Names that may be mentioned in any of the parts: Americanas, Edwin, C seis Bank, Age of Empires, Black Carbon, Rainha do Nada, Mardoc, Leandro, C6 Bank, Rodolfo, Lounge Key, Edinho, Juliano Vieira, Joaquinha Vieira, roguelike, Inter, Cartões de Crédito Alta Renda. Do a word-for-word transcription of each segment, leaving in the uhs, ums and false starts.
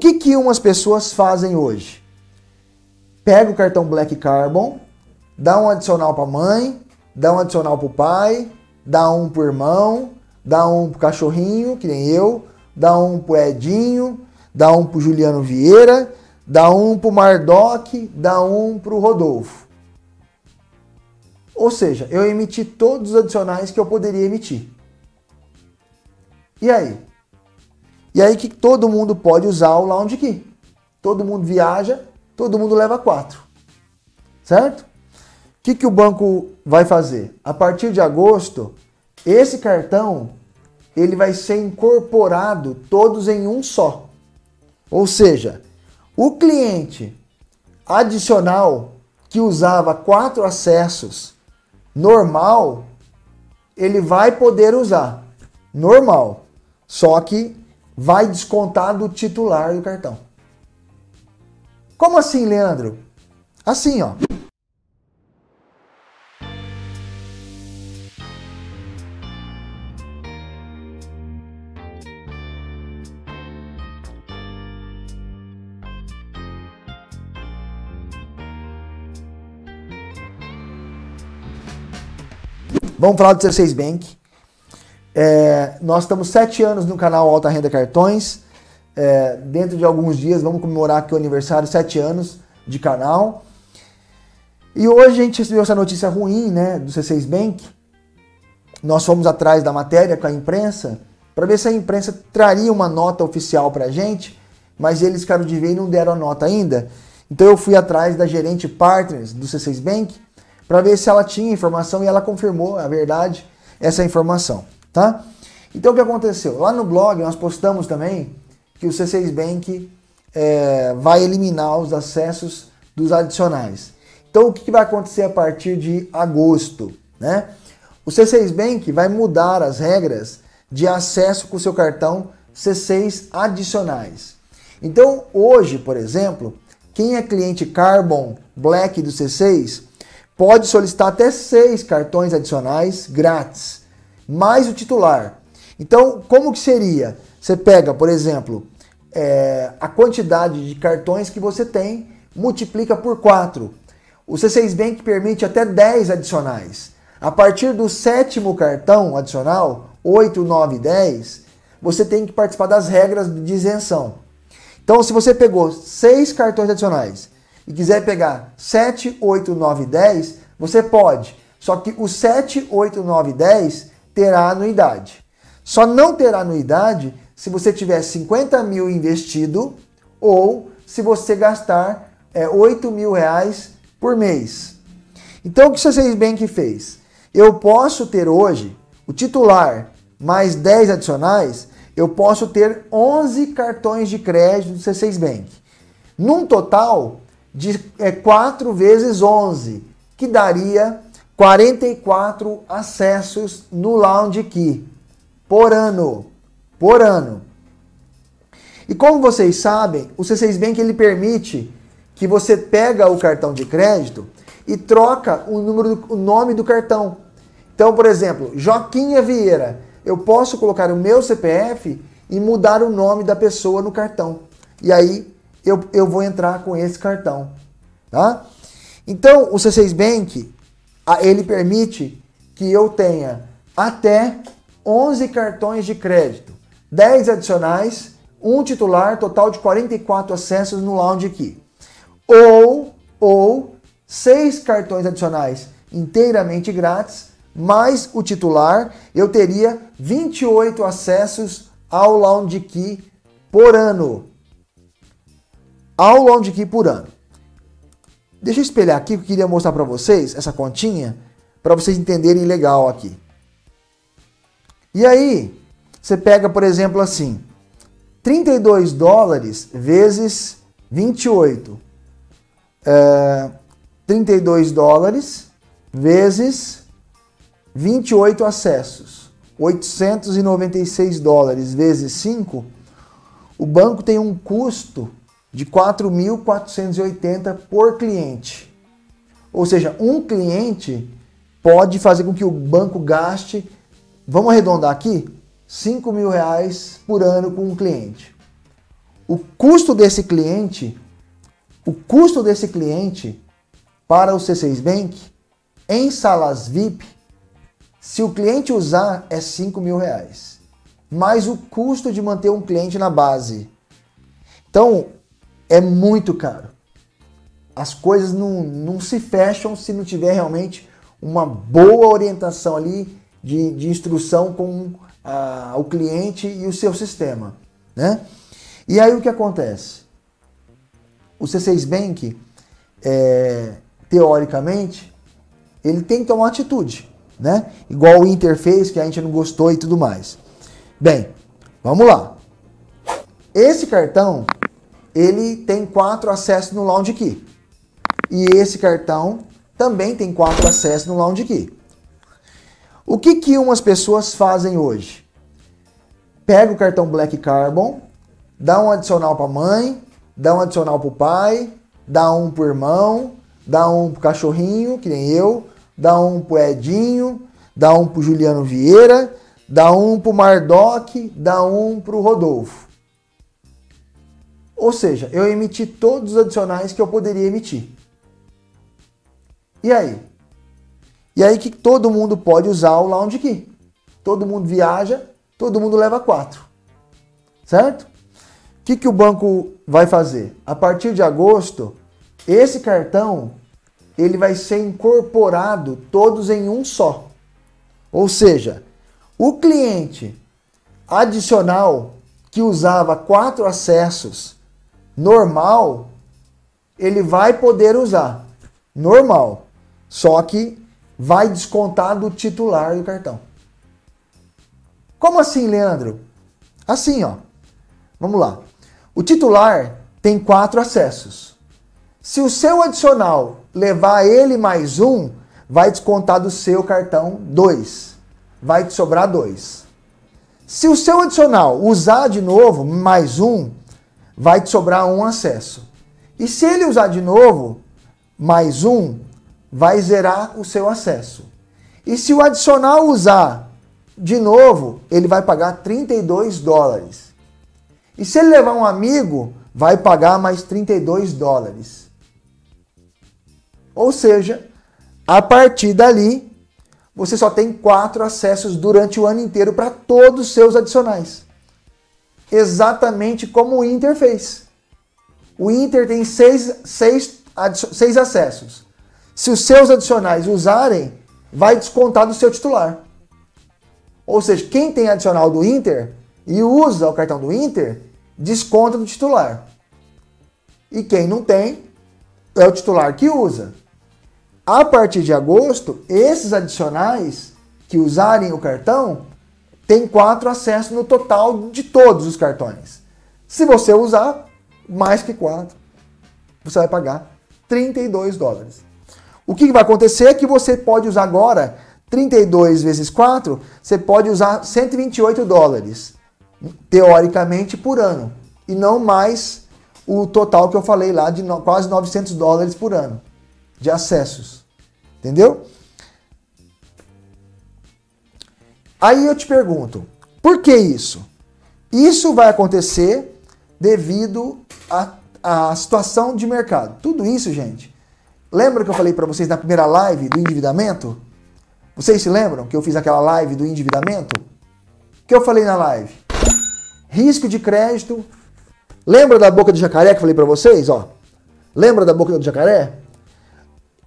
que que umas pessoas fazem hoje? Pega o cartão Black Carbon, dá um adicional para a mãe, dá um adicional para o pai, dá um para o irmão, dá um para o cachorrinho, que nem eu, dá um para o Edinho, dá um para o Juliano Vieira, dá um para o Mardoc, dá um para o Rodolfo. Ou seja, eu emiti todos os adicionais que eu poderia emitir. E aí? E aí que todo mundo pode usar o Lounge Key. Todo mundo viaja, todo mundo leva quatro. Certo? O que, que o banco vai fazer? A partir de agosto, esse cartão ele vai ser incorporado todos em um só. Ou seja, o cliente adicional que usava quatro acessos normal, ele vai poder usar normal. Só que vai descontar do titular do cartão. Como assim, Leandro? Assim, ó. Vamos falar do C seis Bank. É, nós estamos sete anos no canal Alta Renda Cartões. É, dentro de alguns dias vamos comemorar aqui o aniversário, sete anos de canal. E hoje a gente recebeu essa notícia ruim, né, do C seis Bank. Nós fomos atrás da matéria com a imprensa para ver se a imprensa traria uma nota oficial para a gente, mas eles ficaram de ver e não deram a nota ainda. Então eu fui atrás da gerente partners do C seis Bank para ver se ela tinha informação, e ela confirmou, a verdade, essa informação, tá? Então o que aconteceu? Lá no blog nós postamos também que o C seis Bank é, vai eliminar os acessos dos adicionais. Então o que vai acontecer a partir de agosto, né? O C seis Bank vai mudar as regras de acesso com o seu cartão C seis adicionais. Então hoje, por exemplo, quem é cliente Carbon Black do C seis pode solicitar até seis cartões adicionais grátis, mais o titular. Então, como que seria? Você pega, por exemplo, é, a quantidade de cartões que você tem, multiplica por quatro. O C seis Bank permite até dez adicionais. A partir do sétimo cartão adicional, oito, nove, dez, você tem que participar das regras de isenção. Então, se você pegou seis cartões adicionais e quiser pegar sete, oito, nove, dez, você pode. Só que o sete, oito, nove, dez terá anuidade. Só não terá anuidade se você tiver cinquenta mil investido ou se você gastar é, oito mil reais por mês. Então o que o C seis Bank fez? Eu posso ter hoje o titular mais dez adicionais, eu posso ter onze cartões de crédito do C seis Bank. Num total de é, quatro vezes onze, que daria quarenta e quatro acessos no Lounge Key por ano, por ano. E como vocês sabem, o C seis Bank ele permite que você pega o cartão de crédito e troca o número, o nome do cartão. Então, por exemplo, Joaquinha Vieira, eu posso colocar o meu C P F e mudar o nome da pessoa no cartão. E aí Eu, eu vou entrar com esse cartão, tá? Então, o C seis Bank, ele permite que eu tenha até onze cartões de crédito, dez adicionais, um titular, total de quarenta e quatro acessos no Lounge Key. Ou, ou seis cartões adicionais inteiramente grátis, mais o titular, eu teria vinte e oito acessos ao Lounge Key por ano. Ao Lounge Key por ano. Deixa eu espelhar aqui, que eu queria mostrar para vocês essa continha, para vocês entenderem legal aqui. E aí, você pega, por exemplo, assim, trinta e dois dólares vezes vinte e oito. É, trinta e dois dólares vezes vinte e oito acessos. oitocentos e noventa e seis dólares vezes cinco. O banco tem um custo de quatro mil quatrocentos e oitenta por cliente. Ou seja, um cliente pode fazer com que o banco gaste, vamos arredondar aqui, cinco mil reais por ano com um cliente. o custo desse cliente, o custo desse cliente para o C seis Bank em salas V I P, se o cliente usar, é cinco mil reais, mais o custo de manter um cliente na base. Então, é muito caro. As coisas não, não se fecham se não tiver realmente uma boa orientação ali de, de instrução com a, o cliente e o seu sistema, né? E aí o que acontece? O C seis Bank, é, teoricamente, ele tem que tomar atitude, né? Igual o Inter fez, que a gente não gostou e tudo mais. Bem, vamos lá. Esse cartão, ele tem quatro acessos no Lounge Key. E esse cartão também tem quatro acessos no Lounge Key. O que que umas pessoas fazem hoje? Pega o cartão Black Carbon, dá um adicional para a mãe, dá um adicional para o pai, dá um para o irmão, dá um para o cachorrinho, que nem eu, dá um para o Edinho, dá um para o Juliano Vieira, dá um para o Mardoc, dá um para o Rodolfo. Ou seja, eu emiti todos os adicionais que eu poderia emitir. E aí? E aí que todo mundo pode usar o Lounge Key. Todo mundo viaja, todo mundo leva quatro. Certo? O que que o banco vai fazer? A partir de agosto, esse cartão ele vai ser incorporado todos em um só. Ou seja, o cliente adicional que usava quatro acessos normal, ele vai poder usar normal, só que vai descontar do titular do cartão. Como assim, Leandro? Assim, ó. Vamos lá. O titular tem quatro acessos. Se o seu adicional levar ele mais um, vai descontar do seu cartão dois. Vai te sobrar dois. Se o seu adicional usar de novo mais um, vai te sobrar um acesso. E se ele usar de novo, mais um, vai zerar o seu acesso. E se o adicional usar de novo, ele vai pagar trinta e dois dólares. E se ele levar um amigo, vai pagar mais trinta e dois dólares. Ou seja, a partir dali, você só tem quatro acessos durante o ano inteiro para todos os seus adicionais. Exatamente como o Inter fez. O Inter tem seis, seis, seis acessos. Se os seus adicionais usarem, vai descontar do seu titular. Ou seja, quem tem adicional do Inter e usa o cartão do Inter, desconta do titular. E quem não tem, é o titular que usa. A partir de agosto, esses adicionais que usarem o cartão, tem quatro acessos no total de todos os cartões. Se você usar mais que quatro, você vai pagar trinta e dois dólares. O que vai acontecer é que você pode usar agora trinta e dois vezes quatro, você pode usar cento e vinte e oito dólares, teoricamente, por ano. E não mais o total que eu falei lá de quase novecentos dólares por ano de acessos. Entendeu? Aí eu te pergunto, por que isso? Isso vai acontecer devido à situação de mercado. Tudo isso, gente. Lembra que eu falei para vocês na primeira live do endividamento? Vocês se lembram que eu fiz aquela live do endividamento? O que eu falei na live? Risco de crédito. Lembra da boca do jacaré que eu falei para vocês? Ó. Lembra da boca do jacaré?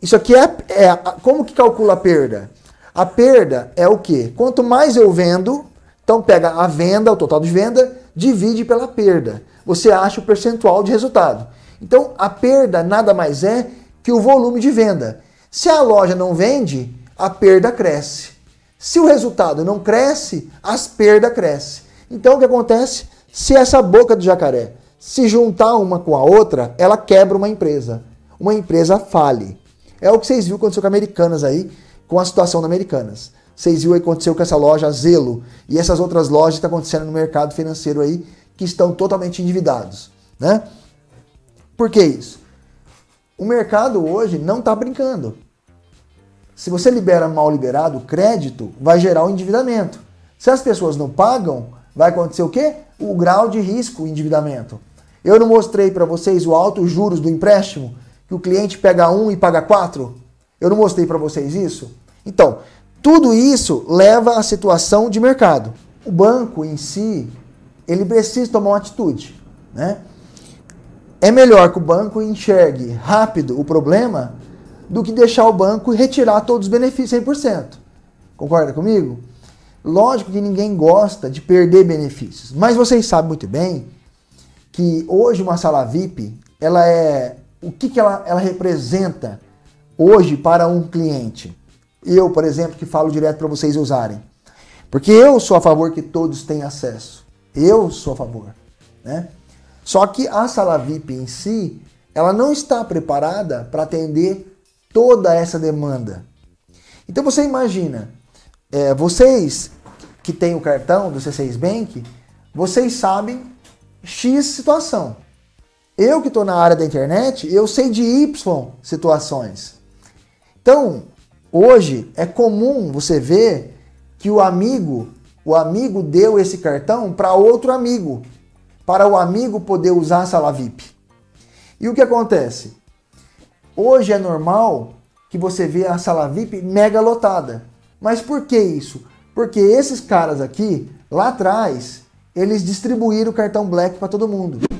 Isso aqui é, é... Como que calcula a perda? A perda é o quê? Quanto mais eu vendo, então pega a venda, o total de venda, divide pela perda. Você acha o percentual de resultado. Então, a perda nada mais é que o volume de venda. Se a loja não vende, a perda cresce. Se o resultado não cresce, as perdas crescem. Então, o que acontece? Se essa boca do jacaré se juntar uma com a outra, ela quebra uma empresa. Uma empresa fale. É o que vocês viram quando aconteceu com Americanas aí, com a situação da Americanas. Vocês viram o que aconteceu com essa loja Zelo e essas outras lojas que estão acontecendo no mercado financeiro aí, que estão totalmente endividados, né? Por que isso? O mercado hoje não está brincando. Se você libera mal liberado, o crédito vai gerar o endividamento. Se as pessoas não pagam, vai acontecer o quê? O grau de risco, o endividamento. Eu não mostrei para vocês o alto juros do empréstimo? Que o cliente pega um e paga quatro? Eu não mostrei para vocês isso? Então, tudo isso leva à situação de mercado. O banco em si, ele precisa tomar uma atitude, né? É melhor que o banco enxergue rápido o problema do que deixar o banco retirar todos os benefícios cem por cento. Concorda comigo? Lógico que ninguém gosta de perder benefícios, mas vocês sabem muito bem que hoje uma sala V I P, ela é o que, que ela, ela representa hoje para um cliente. Eu, por exemplo, que falo direto para vocês usarem. Porque eu sou a favor que todos tenham acesso. Eu sou a favor, né? Só que a sala V I P em si, ela não está preparada para atender toda essa demanda. Então você imagina, é, vocês que têm o cartão do C seis Bank, vocês sabem X situação. Eu que estou na área da internet, eu sei de Y situações. Então, hoje é comum você ver que o amigo, o amigo deu esse cartão para outro amigo, para o amigo poder usar a sala V I P. E o que acontece? Hoje é normal que você vê a sala V I P mega lotada. Mas por que isso? Porque esses caras aqui, lá atrás, eles distribuíram o cartão Black para todo mundo.